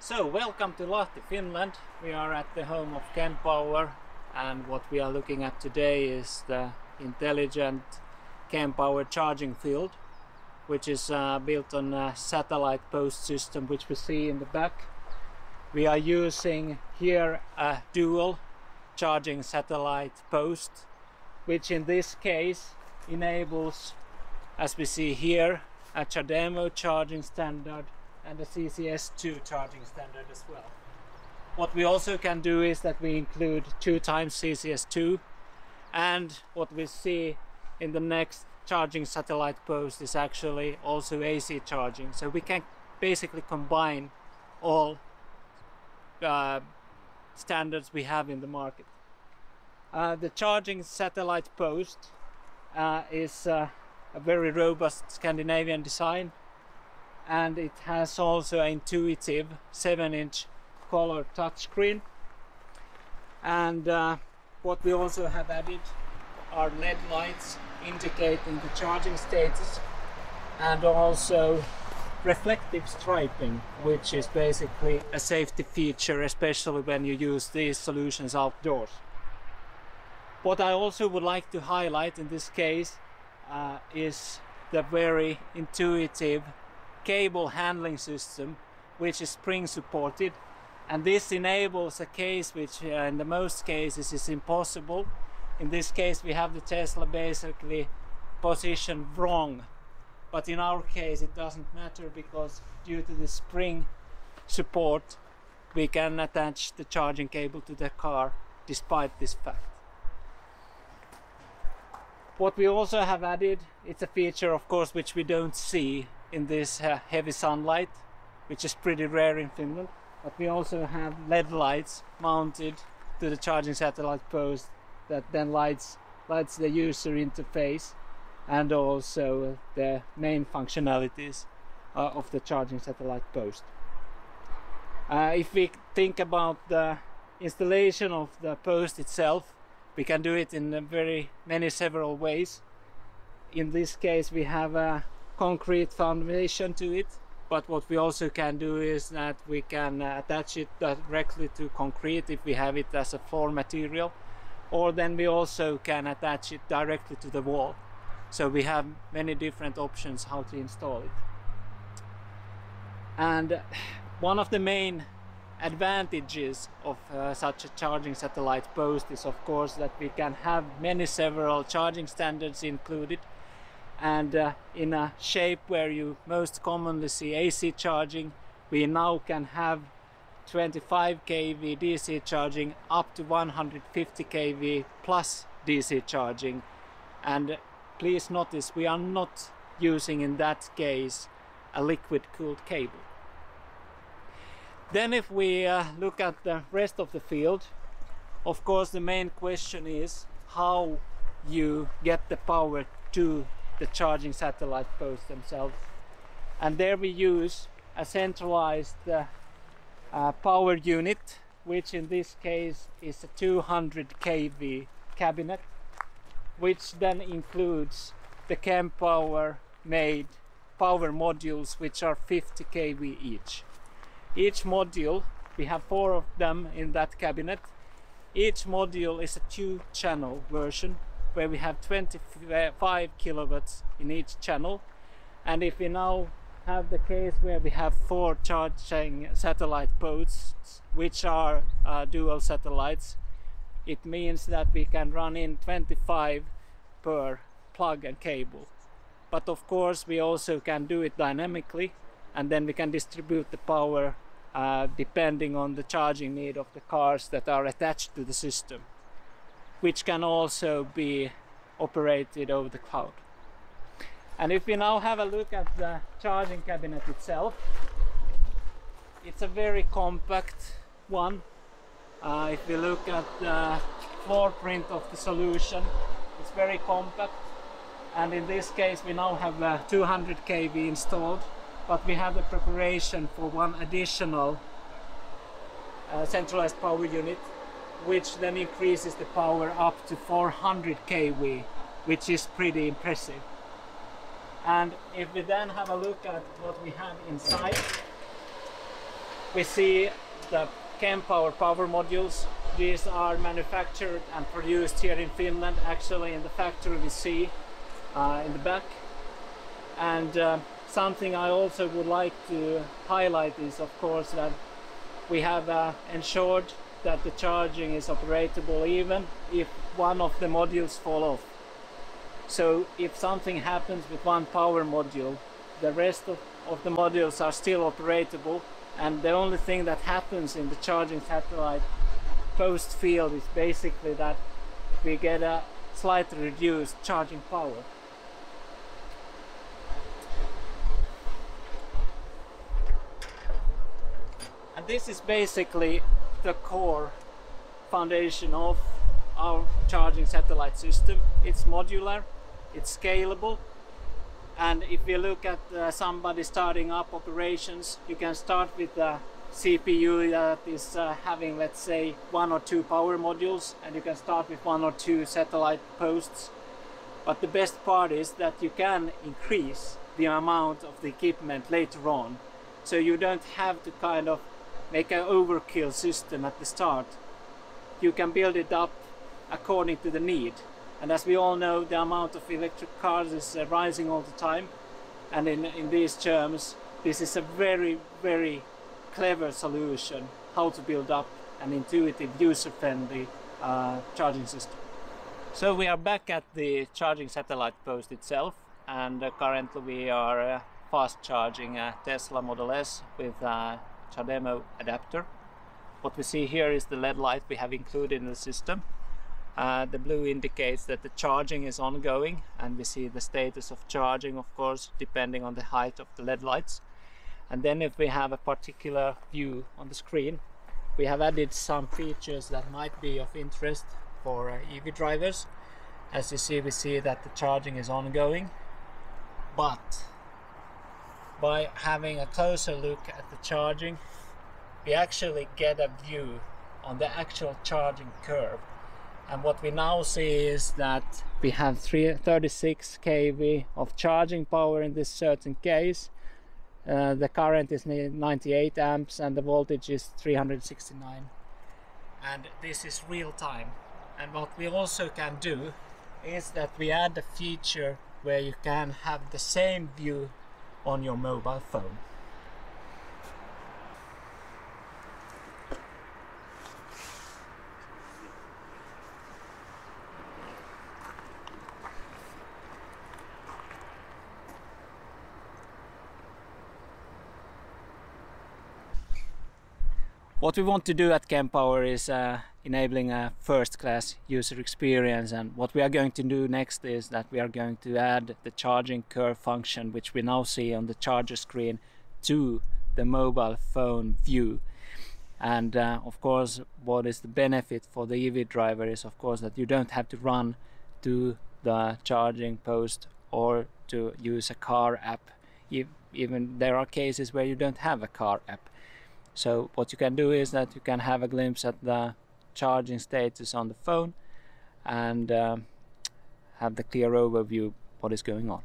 So welcome to Lahti, Finland. We are at the home of Kempower, and what we are looking at today is the intelligent Kempower charging field, which is built on a satellite post system which we see in the back. We are using here a dual charging satellite post, which in this case enables, as we see here, a CHAdeMO charging standard and a CCS2 charging standard as well. What we also can do is that we include 2x CCS2, and what we see in the next charging satellite post is actually also AC charging. So we can basically combine all standards we have in the market. The charging satellite post is a very robust Scandinavian design, and it has also an intuitive 7-inch color touchscreen. And what we also have added are LED lights indicating the charging status, and also reflective striping, which is basically a safety feature, especially when you use these solutions outdoors. What I also would like to highlight in this case is the very intuitive cable handling system, which is spring supported, and this enables a case which in the most cases is impossible. In this case we have the Tesla basically positioned wrong, but in our case it doesn't matter, because due to the spring support we can attach the charging cable to the car despite this fact. What we also have added, it's a feature of course which we don't see in this heavy sunlight, which is pretty rare in Finland, but we also have LED lights mounted to the charging satellite post that then lights the user interface and also the main functionalities of the charging satellite post. If we think about the installation of the post itself, we can do it in several ways. In this case we have a concrete foundation to it, but what we also can do is that we can attach it directly to concrete if we have it as a floor material, or then we also can attach it directly to the wall. So we have many different options how to install it. And one of the main advantages of such a charging satellite post is of course that we can have several charging standards included, and in a shape where you most commonly see AC charging, we now can have 25 kV DC charging up to 150 kV plus DC charging. And please notice, we are not using in that case a liquid-cooled cable. Then if we look at the rest of the field, of course the main question is how you get the power to the charging satellite posts themselves, and there we use a centralized power unit, which in this case is a 200 kV cabinet, which then includes the Kempower made power modules, which are 50 kV each. Each module, we have 4 of them in that cabinet, each module is a 2-channel version where we have 25 kilowatts in each channel. And if we now have the case where we have 4 charging satellite posts, which are dual satellites, it means that we can run in 25 per plug and cable. But of course we also can do it dynamically, and then we can distribute the power depending on the charging need of the cars that are attached to the system, which can also be operated over the cloud. And if we now have a look at the charging cabinet itself, it's a very compact one. If we look at the floor print of the solution, it's very compact, and in this case we now have 200 kV installed, but we have the preparation for one additional centralized power unit, which then increases the power up to 400 kW, which is pretty impressive. And if we then have a look at what we have inside, we see the Kempower power modules. These are manufactured and produced here in Finland, actually in the factory we see in the back. And something I also would like to highlight is, of course, that we have ensured that the charging is operatable even if one of the modules fall off. So if something happens with one power module, the rest of the modules are still operatable, and the only thing that happens in the charging satellite post field is basically that we get a slightly reduced charging power. And this is basically the core foundation of our charging satellite system. It's modular, it's scalable, and if we look at somebody starting up operations, you can start with a CPU that is having, let's say, 1 or 2 power modules, and you can start with 1 or 2 satellite posts. But the best part is that you can increase the amount of the equipment later on, so you don't have to kind of make an overkill system at the start. You can build it up according to the need. And as we all know, the amount of electric cars is rising all the time, and in these terms, this is a very, very clever solution how to build up an intuitive, user-friendly charging system. So we are back at the charging satellite post itself, and currently we are fast charging a Tesla Model S with a CHAdeMO adapter. What we see here is the LED light we have included in the system. The blue indicates that the charging is ongoing, and we see the status of charging, of course, depending on the height of the LED lights. And then if we have a particular view on the screen, we have added some features that might be of interest for EV drivers. As you see, we see that the charging is ongoing, but by having a closer look at the charging, we actually get a view on the actual charging curve. And what we now see is that we have 36 kV of charging power in this certain case. The current is 98 amps and the voltage is 369. And this is real time. And what we also can do is that we add a feature where you can have the same view on your mobile phone. What we want to do at Kempower is enabling a first-class user experience, and what we are going to do next is that we are going to add the charging curve function, which we now see on the charger screen, to the mobile phone view. And of course, what is the benefit for the EV driver is, of course, that you don't have to run to the charging post or to use a car app. Even there are cases where you don't have a car app. So what you can do is that you can have a glimpse at the charging status on the phone and have the clear overview of what is going on.